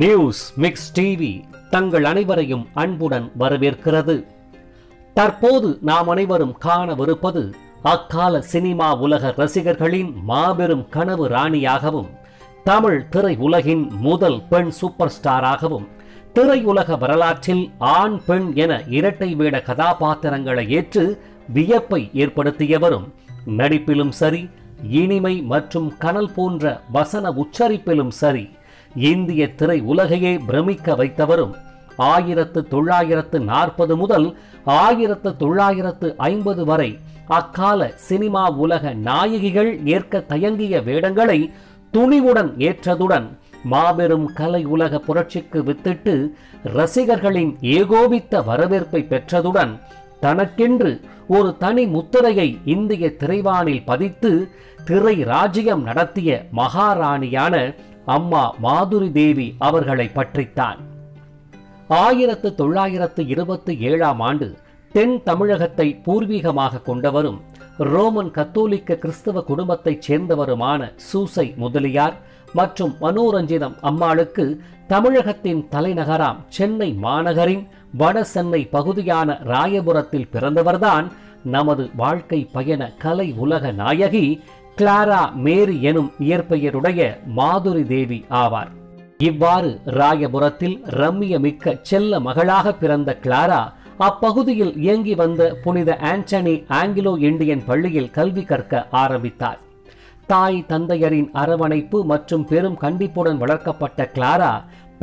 News mix TV தங்கள் அனைவரையும் அன்புடன் வரவேற்கிறது. தற்போது நாம் அனைவரும் காணவிருப்பது அக்கால சினிமா உலக ரசிகர்களின் மாபெரும் கனவு ராணியாகவும் தமிழ் திரை உலகின் முதல் பெண் சூப்பர் ஸ்டாராகவும் திரையுலக வரலாற்றில் ஆண் பெண் என இரட்டை வேட கதாபாத்திரங்களை ஏற்று வியப்பை ஏற்படுத்தியவரும் நடிப்பிலும் சரி இனிமை மற்றும் கனல் போன்ற வசன உச்சரிப்பிலும் சரி இந்திய திரை உலகையே பிரமிக்க வைத்தவரும் 1940 முதல் 1950 வரை அக்கால சினிமா உலக நாயகிகள் ஏற்க தயங்கிய வேடங்களை துணிவுடன் ஏற்றதுடன் மாபெரும் கலை உலக புரட்சிக்கு வித்திட்டு ரசிகர்களின் ஏகோபித்த வரவேற்பை பெற்றதுடன் தனக்கென்று ஒரு தனி முத்திரையை இந்திய திரைவானில் பதித்து திரை ராஜ்யம் நடத்திய மகாராணியான அம்மா மாதுரி தேவி அவர்களை பற்றித்தான். 1927 ஆண்டு தென் தமிழகத்தை பூர்வீகமாக கொண்டவரும் ரோமன் கத்தோலிக்க கிறிஸ்தவ குடும்பத்தைச் சேர்ந்தவருமான சூசை முதலியார் மற்றும் மனோரஞ்சிதம் அம்மாளுக்கு தமிழகத்தின் தலைநகராம் சென்னை மாநகரின் வட சென்னை பகுதியான ராயபுரத்தில் பிறந்தவர்தான் நமது வாழ்க்கை பயண கலை உலக நாயகி கிளாரா மேரி எனும் இயற்பெயருடைய மாதுரி தேவி ஆவார். இவ்வாறு ராயபுரத்தில் ரம்மியமிக்க செல்ல மகளாக பிறந்த கிளாரா அப்பகுதியில் இயங்கி வந்த புனித ஆண்டனி ஆங்கிலோ இந்தியன் பள்ளியில் கல்வி கற்க ஆரம்பித்தார். தாய் தந்தையரின் அரவணைப்பு மற்றும் பெரும் கண்டிப்புடன் வளர்க்கப்பட்ட கிளாரா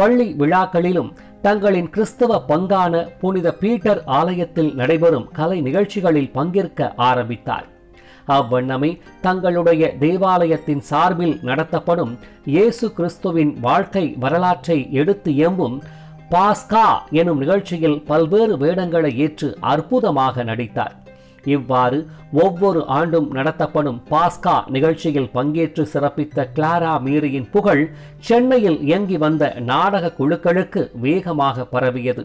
பள்ளி விழாக்களிலும் தங்களின் கிறிஸ்தவ பங்கான புனித பீட்டர் ஆலயத்தில் நடைபெறும் கலை நிகழ்ச்சிகளில் பங்கேற்க ஆரம்பித்தார். அவ்வண்ணமே தங்களுடைய தேவாலயத்தின் சார்பில் நடத்தப்படும் இயேசு கிறிஸ்துவின் வாழ்க்கை வரலாற்றை எடுத்து எம்பும் பாஸ்கா எனும் நிகழ்ச்சியில் பல்வேறு வேடங்களை ஏற்று அற்புதமாக நடித்தார். இவ்வாறு ஒவ்வொரு ஆண்டும் நடத்தப்படும் பாஸ்கா நிகழ்ச்சியில் பங்கேற்று சிறப்பித்த கிளாரா மேரியின் புகழ் சென்னையில் இயங்கி வந்த நாடக குழுக்களுக்கு வேகமாக பரவியது.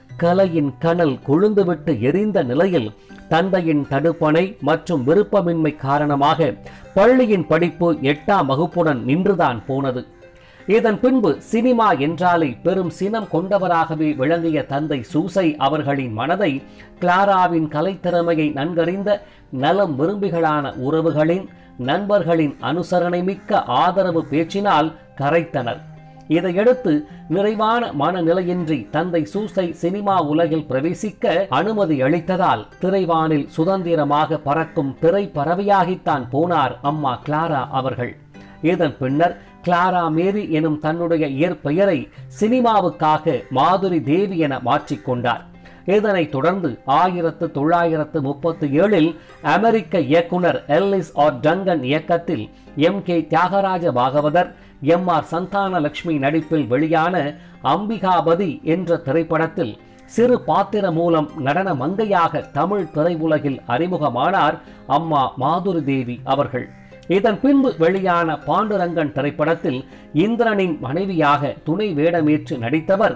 கலையின் கனல் கொழுந்துவிட்டு எரிந்த நிலையில் தந்தையின் தடுப்பணை மற்றும் விருப்பமின்மை காரணமாக பள்ளியின் படிப்பு 8ஆம் வகுப்புடன் நின்றுதான் போனது. இதன் பின்பு சினிமா என்றாலே பெரும் சினம் கொண்டவராகவே விளங்கிய தந்தை சூசை அவர்களின் மனதை கிளாராவின் கலைத்திறமையை நன்கறிந்த நலம் விரும்பிகளான உறவுகளின் நண்பர்களின் அனுசரணை மிக்க ஆதரவு பேச்சினால் கரைத்தனர். இதையடுத்து நிறைவான மனநிலையின்றி தந்தை சூசை சினிமா உலகில் பிரவேசிக்க அனுமதி அளித்ததால் திரைவானில் சுதந்திரமாக பறக்கும் திரை பறவையாகித்தான் போனார் அம்மா கிளாரா அவர்கள். இதன் பின்னர் கிளாரா மேரி எனும் தன்னுடைய இயற்பெயரை சினிமாவுக்காக மாதுரி தேவி என மாற்றிக்கொண்டார். இதனைத் தொடர்ந்து 1937 அமெரிக்க இயக்குனர் எல்லிஸ் ஆர் டங்கன் இயக்கத்தில் M.K. தியாகராஜ பாகவதர், M.R. சந்தானலட்சுமி நடிப்பில் வெளியான அம்பிகாபதி என்ற திரைப்படத்தில் சிறு பாத்திரம் மூலம் நடன மங்கையாக தமிழ் திரையுலகில் அறிமுகமானார் அம்மா மாதுரி தேவி அவர்கள். இதன் பின்பு வெளியான பாண்டுரங்கன் திரைப்படத்தில் இந்திரனின் மனைவியாக துணை வேடமேற்று நடித்தவர்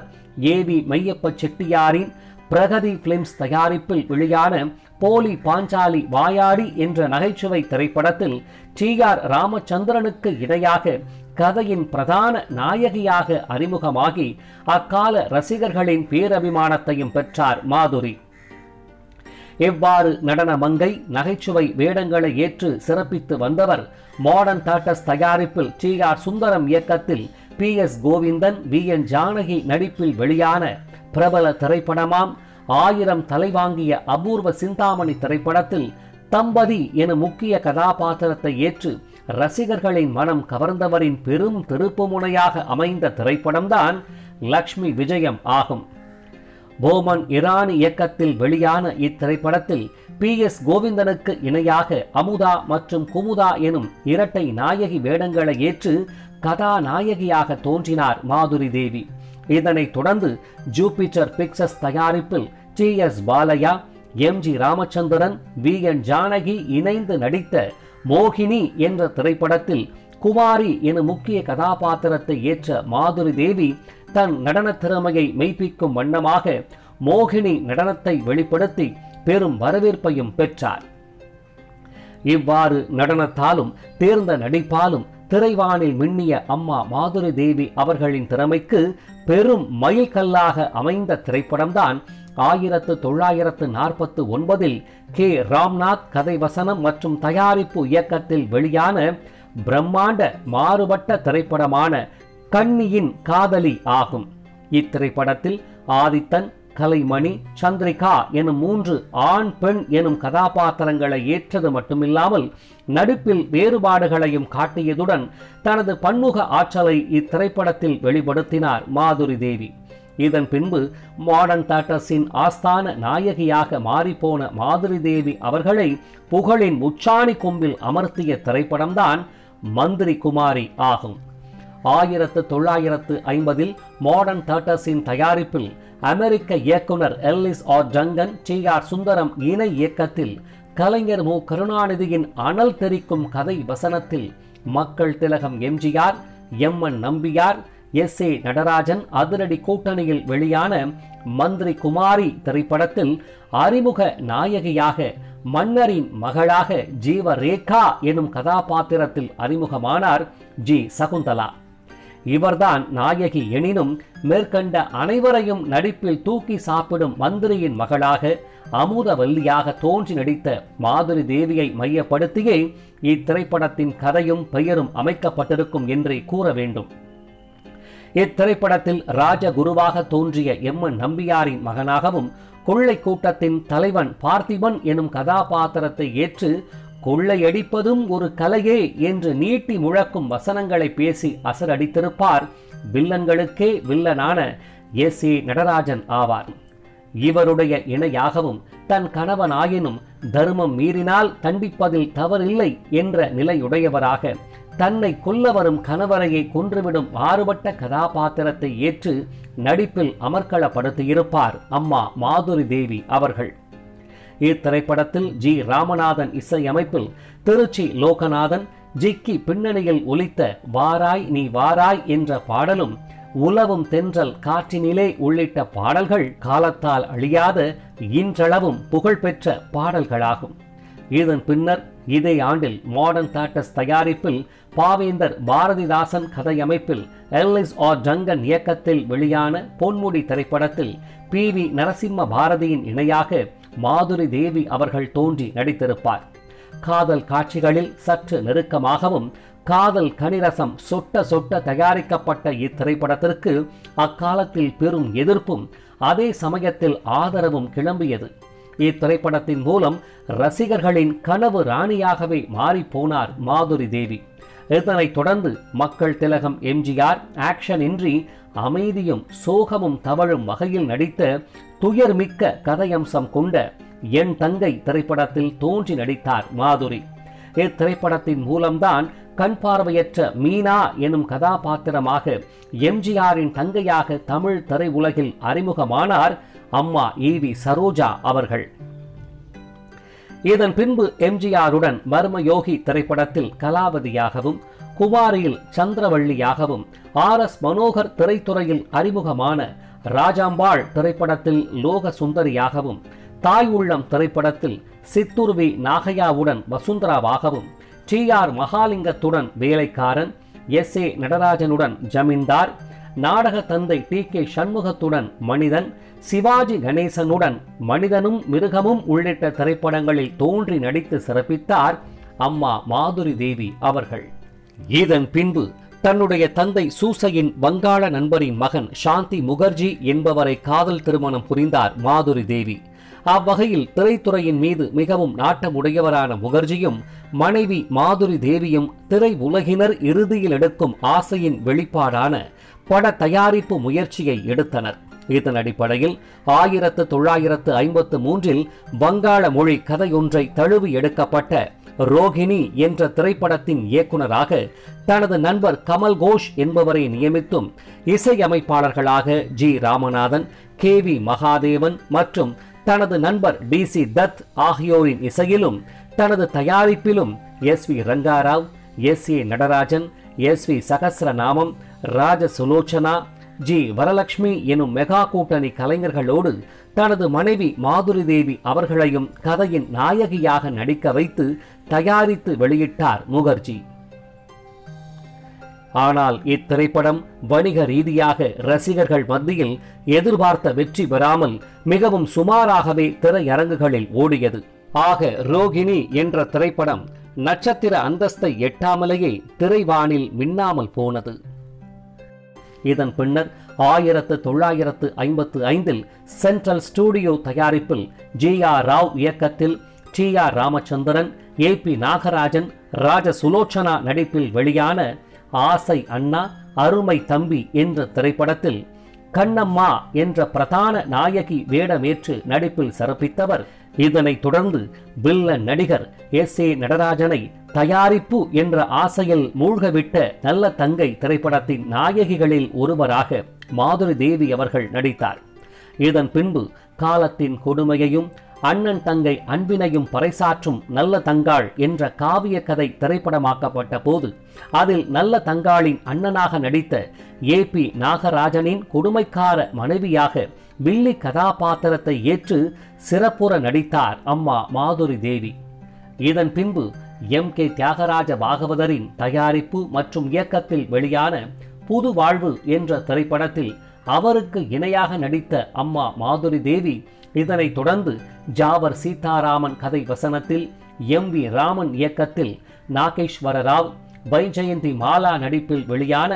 A.V. மையப்ப செட்டியாரின் பிரகதி பிலிம்ஸ் தயாரிப்பில் வெளியான போலி பாஞ்சாலி வாயாடி என்ற நகைச்சுவை திரைப்படத்தில் T R ராமச்சந்திரனுக்கு இணையாக கதையின் பிரதான நாயகியாக அறிமுகமாகி அக்கால ரசிகர்களின் பேரபிமானத்தையும் பெற்றார் மாதுரி. இவ்வாறு நடன மங்கை நகைச்சுவை வேடங்களை ஏற்று சிறப்பித்து வந்தவர் மாடர்ன் தாட்டஸ் தயாரிப்பில் T R சுந்தரம் இயக்கத்தில் P S Govindan, V N Janaki நடிப்பில் வெளியான பிரபல திரைப்படமாம் 1000 தலைவாங்கிய அபூர்வ சிந்தாமணி திரைப்படத்தில் தம்பதி எனும் முக்கிய கதாபாத்திரத்தை ஏற்று ரசிகர்களின் மனம் கவர்ந்தவரின் பெரும் திருப்புமுனையாக அமைந்த திரைப்படம்தான் லக்ஷ்மி விஜயம் ஆகும். போமன் இராணி இயக்கத்தில் வெளியான இத்திரைப்படத்தில் P S கோவிந்தனுக்கு இணையாக அமுதா மற்றும் குமுதா எனும் இரட்டை நாயகி வேடங்களை ஏற்று கதாநாயகியாக தோன்றினார் மாதுரி தேவி. இதனைத் தொடர்ந்து ஜூபிட்டர் பிக்சர்ஸ் தயாரிப்பில் T S Balaiah, M G. Ramachandran, V N. Janaki இணைந்து நடித்த மோகினி என்ற திரைப்படத்தில் குமாரி என முக்கிய கதாபாத்திரத்தை ஏற்ற மாதுரி தேவி தன் நடன திறமையை மெய்ப்பிக்கும் வண்ணமாக மோகினி நடனத்தை வெளிப்படுத்தி பெரும் வரவேற்பையும் பெற்றார். இவ்வாறு நடனத்தாலும் தேர்ந்த நடிப்பாலும் திரைவானில் மின்னிய அம்மா மாதுரி தேவி அவர்களின் திறமைக்கு பெரும் மைல்கல்லாக அமைந்த திரைப்படம்தான் 1949 கே. ராம்நாத் கதைவசனம் மற்றும் தயாரிப்பு இயக்கத்தில் வெளியான பிரம்மாண்ட மாறுபட்ட திரைப்படமான கன்னியின் காதலி ஆகும். இத்திரைப்படத்தில் ஆதித்தன், கலைமணி, சந்திரிகா எனும் 3 ஆண் பெண் எனும் கதாபாத்திரங்களை ஏற்றது மட்டுமில்லாமல் நடிப்பில் வேறுபாடுகளையும் காட்டியதுடன் தனது பன்முக ஆற்றலை இத்திரைப்படத்தில் வெளிப்படுத்தினார் மாதுரி தேவி. இதன் பின்பு மாடர்ன் தியேட்டர்ஸின் ஆஸ்தான நாயகியாக மாறிப்போன மாதுரி தேவி அவர்களை புகழின் உச்சாணி கொம்பில் அமர்த்திய திரைப்படம்தான் மந்திரி குமாரி ஆகும். 1950 மாடர்ன் தியேட்டர்ஸின் தயாரிப்பில் அமெரிக்க இயக்குனர் Ellis R Duncan, T R Sundaram இணை இயக்கத்தில் கலைஞர் மு கருணாநிதியின் அனல் தெரிக்கும் கதை வசனத்தில் மக்கள் திலகம் எம்ஜிஆர், எம்.என். நம்பியார், எஸ்.ஏ. நடராஜன் அதிரடி கூட்டணியில் வெளியான மந்திரி குமாரி திரைப்படத்தில் அறிமுக நாயகியாக மன்னரின் மகளாக ஜீவரேகா எனும் கதாபாத்திரத்தில் அறிமுகமானார் ஜி. சகுந்தலா. இவர்தான் நாயகி எனினும் மேற்கண்ட அனைவரையும் நடிப்பில் தூக்கி சாப்பிடும் மந்திரியின் மகளாக அமுதவல்லியாக தோன்றி நடித்த மாதுரி தேவியை மையப்படுத்தியே இத்திரைப்படத்தின் கதையும் பெயரும் அமைக்கப்பட்டிருக்கும் என்றே கூற வேண்டும். இத்திரைப்படத்தில் ராஜகுருவாக தோன்றிய எம்.என். நம்பியாரின் மகனாகவும் கொள்ளை கூட்டத்தின் தலைவன் பார்த்திபன் எனும் கதாபாத்திரத்தை ஏற்று கொள்ளையடிப்பதும் ஒரு கலையே என்று நீட்டி முழக்கும் வசனங்களை பேசி அசரடித்திருப்பார் வில்லன்களுக்கே வில்லனான எஸ்.ஏ. நடராஜன் ஆவார். இவருடைய இணையாகவும் தன் கணவனாயினும் தர்மம் மீறினால் தண்டிப்பதில் தவறில்லை என்ற நிலையுடையவராக தன்னை கொல்ல வரும் கணவரையை கொன்றுவிடும் மாறுபட்ட கதாபாத்திரத்தை ஏற்று நடிப்பில் அமர்க்களப்படுத்தியிருப்பார் அம்மா மாதுரி தேவி அவர்கள். இத்திரைப்படத்தில் ஜி. ராமநாதன் இசையமைப்பில் திருச்சி லோகநாதன், ஜிக்கி பின்னணியில் ஒலித்த வாராய் நீ வாராய் என்ற பாடலும் உலவும் தென்றல் காற்றினிலே உள்ளிட்ட பாடல்கள் காலத்தால் அழியாத இன்றளவும் புகழ்பெற்ற பாடல்களாகும். இதன் பின்னர் இதே ஆண்டில் மாடர்ன் தியேட்டர்ஸ் தயாரிப்பில் பாவேந்தர் பாரதிதாசன் கதையமைப்பில் எல்லிஸ் ஆர் டங்கன் இயக்கத்தில் வெளியான பொன்முடி திரைப்படத்தில் பி.வி. நரசிம்ம பாரதியின் இணையாக மாதுரி தேவி அவர்கள் தோன்றி நடித்திருப்பார். காதல் காட்சிகளில் சற்று நெருக்கமாகவும் காதல் கனிரசம் சொட்ட சொட்ட தயாரிக்கப்பட்ட இத்திரைப்படத்திற்கு அக்காலத்தில் பெரும் எதிர்ப்பும் அதே சமயத்தில் ஆதரவும் கிளம்பியது. இத்திரைப்படத்தின் மூலம் ரசிகர்களின் கனவு ராணியாகவே மாறிப்போனார் மாதுரி தேவி. இதனைத் தொடர்ந்து மக்கள் திலகம் எம்ஜிஆர் ஆக்ஷன் இன்றி அமைதியும் சோகமும் தவழும் வகையில் நடித்த துயர்மிக்க கதையம்சம் கொண்ட என் தங்கை திரைப்படத்தில் தோன்றி நடித்தார் மாதுரி. இத்திரைப்படத்தின் மூலம்தான் கண் பார்வையற்ற மீனா எனும் கதாபாத்திரமாக எம்ஜிஆரின் தங்கையாக தமிழ் திரையுலகில் அறிமுகமானார் அம்மா ஈவி சரோஜா அவர்கள். இதன் பின்பு எம்ஜிஆருடன் மர்மயோகி திரைப்படத்தில் கலாவதியாகவும், குமாரியில் சந்திரவள்ளியாகவும், ஆர்.எஸ். மனோகர் திரைத்துறையில் அறிமுகமான ராஜாம்பாள் திரைப்படத்தில் லோக சுந்தரியாகவும், தாய் உள்ளம் திரைப்படத்தில் சித்துருவி நாகையாவுடன் வசுந்தராவாகவும், டி ஆர் மகாலிங்கத்துடன் வேலைக்காரன், எஸ்.ஏ. நடராஜனுடன் ஜமீன்தார், நாடக தந்தை டி.கே. சண்முகத்துடன் மனிதன், சிவாஜி கணேசனுடன் மனிதனும் மிருகமும் உள்ளிட்ட திரைப்படங்களில் தோன்றி நடித்து சிறப்பித்தார் அம்மா மாதுரி தேவி அவர்கள். இதன் பின்பு தன்னுடைய தந்தை சூசையின் வங்காள நண்பரின் மகன் சாந்தி முகர்ஜி என்பவரை காதல் திருமணம் புரிந்தார் மாதுரி தேவி. அவ்வகையில் திரைத்துறையின் மீது மிகவும் நாட்டமுடையவரான முகர்ஜியும் மனைவி மாதுரி தேவியும் திரை உலகினர் இறுதியில் எடுக்கும் ஆசையின் வெளிப்பாடான பட தயாரிப்பு முயற்சியை எடுத்தனர். இதன் அடிப்படையில் 1953 வங்காள மொழி கதையொன்றை தழுவி எடுக்கப்பட்ட ரோகிணி என்ற திரைப்படத்தின் இயக்குனராக தனது நண்பர் கமல் கோஷ் என்பவரை நியமித்தும் இசையமைப்பாளர்களாக ஜி. ராமநாதன், கே.வி. மகாதேவன் மற்றும் தனது நண்பர் டி.சி. தத் ஆகியோரின் இசையிலும் தனது தயாரிப்பிலும் எஸ்.வி. ரங்காராவ், எஸ்.ஏ. நடராஜன், எஸ்.வி. சகஸ்ரநாமம், ராஜ சுலோச்சனா, ஜி. வரலட்சுமி எனும் மெகா கூட்டணி கலைஞர்களோடு தனது மனைவி மாதுரி தேவி அவர்களையும் கதையின் நாயகியாக நடிக்க வைத்து தயாரித்து வெளியிட்டார் முகர்ஜி. ஆனால் இத்திரைப்படம் வணிக ரீதியாக ரசிகர்கள் மத்தியில் எதிர்பார்த்த வெற்றி பெறாமல் மிகவும் சுமாராகவே திரையரங்குகளில் ஓடியது. ஆக ரோகிணி என்ற திரைப்படம் நட்சத்திர அந்தஸ்தை எட்டாமலேயே திரைவானில் மின்னாமல் போனது. இதன் பின்னர் 1955 சென்ட்ரல் ஸ்டூடியோ தயாரிப்பில் ஜி. ஆர். ராவ் இயக்கத்தில் T. R. Ramachandran, A.P. Nagarajan, Raja Sulochana நடிப்பில் வெளியான ஆசை அண்ணா அருமை தம்பி என்ற திரைப்படத்தில் கண்ணம்மா என்ற பிரதான நாயகி வேடமேற்று நடிப்பில் சிறப்பித்தவர். இதனைத் தொடர்ந்து வில்லன் நடிகர் எஸ்.ஏ. நடராஜனை தயாரிப்பு என்ற ஆசையில் மூழ்கவிட்ட நல்ல தங்கை திரைப்படத்தின் நாயகிகளில் ஒருவராக மாதுரி தேவி அவர்கள் நடித்தார். இதன் பின்பு காலத்தின் கொடுமையையும் அண்ணன் தங்கை அன்பினையும் பறைசாற்றும் நல்ல தங்காள் என்ற காவிய கதை திரைப்படமாக்கப்பட்ட போது அதில் நல்ல தங்காளின் அண்ணனாக நடித்த A.P. நாகராஜனின் கொடுமைக்கார மனைவியாக வில்லி கதாபாத்திரத்தை ஏற்று சிறப்புற நடித்தார் அம்மா மாதுரி தேவி. இதன் பின்பு M.K. தியாகராஜ பாகவதரின் தயாரிப்பு மற்றும் இயக்கத்தில் வெளியான புது வாழ்வு என்ற திரைப்படத்தில் அவருக்கு இணையாக நடித்த அம்மா மாதுரி தேவி இதனைத் தொடர்ந்து ஜாவர் சீதாராமன் கதை வசனத்தில் M.V. ராமன் இயக்கத்தில் நாகேஸ்வர ராவ், பைஜெயந்தி மாலா நடிப்பில் வெளியான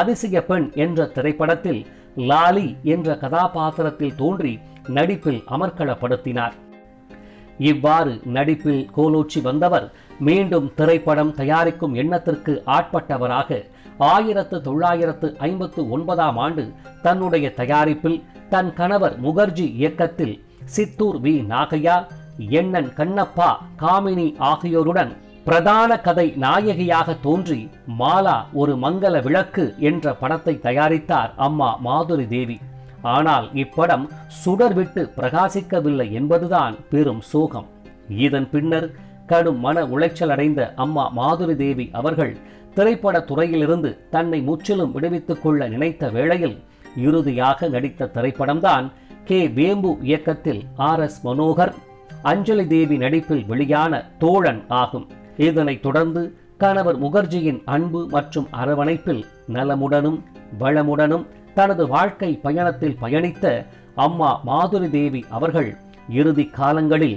அதிசய பெண் என்ற திரைப்படத்தில் லாலி என்ற கதாபாத்திரத்தில் தோன்றி நடிப்பில் அமர்க்களப்படுத்தினார். இவ்வாறு நடிப்பில் கோலோச்சி வந்தவர் மீண்டும் திரைப்படம் தயாரிக்கும் எண்ணத்திற்கு ஆட்பட்டவராக 1959 தன்னுடைய தயாரிப்பில் தன் கணவர் முகர்ஜி இயக்கத்தில் சித்தூர் வி. நாகையா, எண்ணன் கண்ணப்பா, காமினி ஆகியோருடன் பிரதான கதை நாயகியாக தோன்றி மாலா ஒரு மங்கள விளக்கு என்ற படத்தை தயாரித்தார் அம்மா மாதுரி தேவி. ஆனால் இப்படம் சுடர்விட்டு பிரகாசிக்கவில்லை என்பதுதான் பெரும் சோகம். இதன் பின்னர் கடும் மன உளைச்சல் அடைந்த அம்மா மாதுரி தேவி அவர்கள் திரைப்பட துறையிலிருந்து தன்னை முற்றிலும் விடுவித்துக் கொள்ள நினைத்த வேளையில் இறுதியாக நடித்த திரைப்படம்தான் கே. வேம்பு இயக்கத்தில் RS மனோகர், அஞ்சலி தேவி நடிப்பில் வெளியான தோழன் ஆகும். இதனைத் தொடர்ந்து கணவர் முகர்ஜியின் அன்பு மற்றும் அரவணைப்பில் நலமுடனும் வளமுடனும் தனது வாழ்க்கை பயணத்தில் பயணித்த அம்மா மாதுரி தேவி அவர்கள் இறுதி காலங்களில்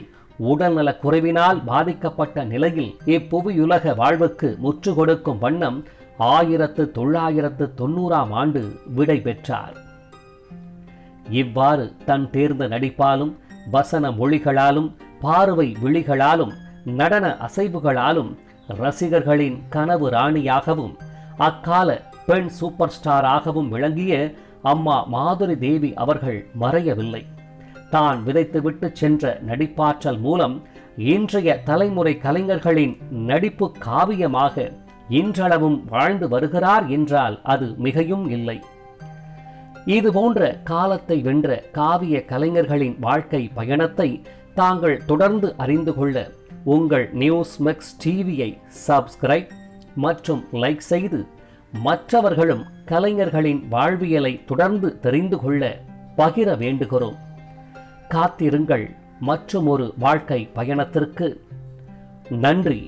உடல்நலக் குறைவினால் பாதிக்கப்பட்ட நிலையில் இப்புவியுலக வாழ்வுக்கு முற்று கொடுக்கும் வண்ணம் 1990 விடை பெற்றார். இவ்வாறு தன் தேர்ந்த நடிப்பாலும் வசன மொழிகளாலும் பார்வை விழிகளாலும் நடன அசைவுகளாலும் ரசிகர்களின் கனவு ராணியாகவும் அக்கால பெண் சூப்பர் ஸ்டாராகவும் விளங்கிய அம்மா மாதுரி தேவி அவர்கள் மறையவில்லை. தான் விதைத்துவிட்டு சென்ற நடிப்பாற்றல் மூலம் இன்றைய தலைமுறை கலைஞர்களின் நடிப்பு காவியமாக இன்றளவும் வாழ்ந்து வருகிறார் என்றால் அது மிகையும் இல்லை. இதுபோன்ற காலத்தை வென்ற காவிய கலைஞர்களின் வாழ்க்கை பயணத்தை தாங்கள் தொடர்ந்து அறிந்து கொள்ள உங்கள் நியூஸ் மேக்ஸ் டிவியை சப்ஸ்கிரைப் மற்றும் லைக் செய்து மற்றவர்களும் கலைஞர்களின் வாழ்வியலை தொடர்ந்து தெரிந்து கொள்ள பகிர வேண்டுகிறோம். காத்திருங்கள் மற்றொரு வாழ்க்கை பயணத்திற்கு. நன்றி.